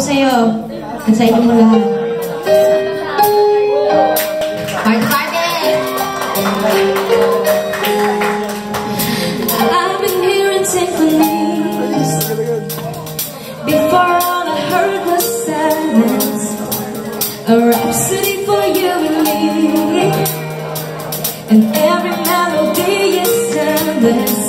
오세요. 그래서 이 노래 I've been hearing symphonies before all I heard was silence. A rhapsody for you and me, and every melody is endless.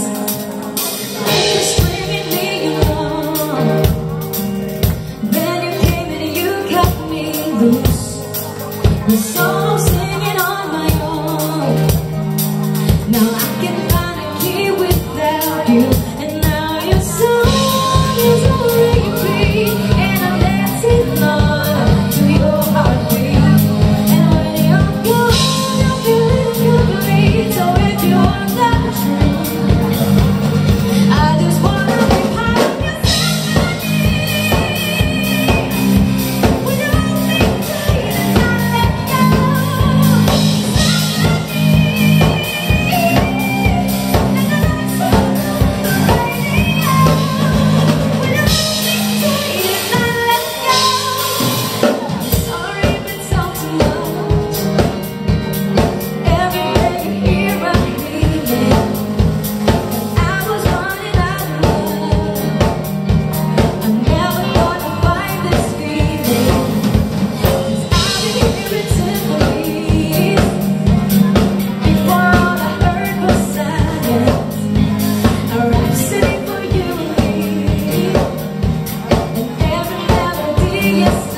The song I'm singing on my own. Now I can find a key without you. And now your song is a repeat, and I'm dancing on to your heartbeat. And when you're gone, I'm feeling complete. So if you want the truth, I just wanna be part of your symphony. Would you be great? Yes.